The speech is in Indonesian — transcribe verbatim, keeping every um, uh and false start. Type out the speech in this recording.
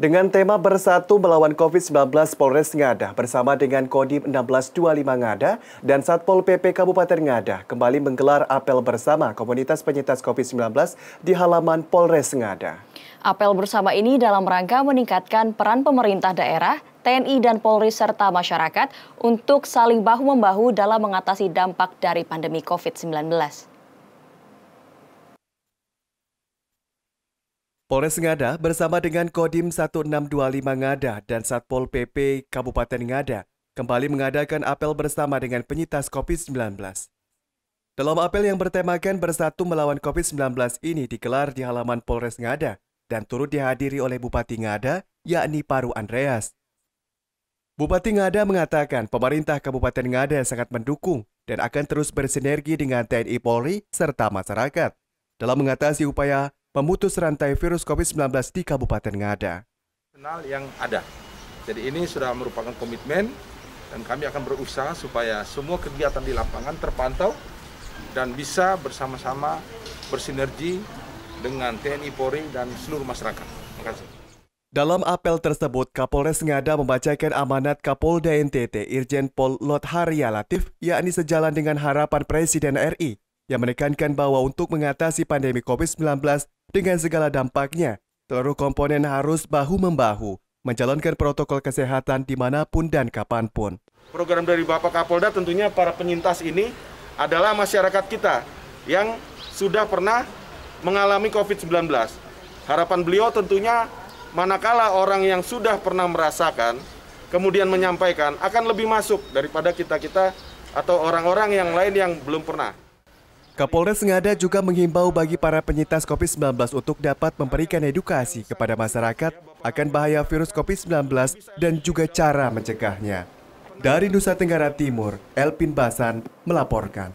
Dengan tema Bersatu Melawan covid sembilan belas, Polres Ngada bersama dengan Kodim enam belas dua puluh lima Ngada dan Satpol P P Kabupaten Ngada kembali menggelar apel bersama komunitas penyintas covid sembilan belas di halaman Polres Ngada. Apel bersama ini dalam rangka meningkatkan peran pemerintah daerah, T N I dan Polri serta masyarakat untuk saling bahu-membahu dalam mengatasi dampak dari pandemi covid sembilan belas. Polres Ngada bersama dengan Kodim seribu enam ratus dua puluh lima Ngada dan Satpol P P Kabupaten Ngada kembali mengadakan apel bersama dengan penyintas covid sembilan belas. Dalam apel yang bertemakan Bersatu Melawan covid sembilan belas ini digelar di halaman Polres Ngada dan turut dihadiri oleh Bupati Ngada, yakni Paru Andreas. Bupati Ngada mengatakan pemerintah Kabupaten Ngada sangat mendukung dan akan terus bersinergi dengan T N I Polri serta masyarakat dalam mengatasi upaya memutus rantai virus covid sembilan belas di Kabupaten Ngada. Kenal yang ada. Jadi ini sudah merupakan komitmen dan kami akan berusaha supaya semua kegiatan di lapangan terpantau dan bisa bersama-sama bersinergi dengan T N I Polri dan seluruh masyarakat. Makasih. Dalam apel tersebut, Kapolres Ngada membacakan amanat Kapolda N T T Irjen Pol Lotharia Latif, yakni sejalan dengan harapan Presiden R I yang menekankan bahwa untuk mengatasi pandemi covid sembilan belas dengan segala dampaknya, seluruh komponen harus bahu-membahu menjalankan protokol kesehatan dimanapun dan kapanpun. Program dari Bapak Kapolda tentunya para penyintas ini adalah masyarakat kita yang sudah pernah mengalami covid sembilan belas. Harapan beliau tentunya manakala orang yang sudah pernah merasakan kemudian menyampaikan akan lebih masuk daripada kita-kita atau orang-orang yang lain yang belum pernah. Kapolres Ngada juga menghimbau bagi para penyintas covid sembilan belas untuk dapat memberikan edukasi kepada masyarakat akan bahaya virus covid sembilan belas dan juga cara mencegahnya. Dari Nusa Tenggara Timur, Elpin Basan melaporkan.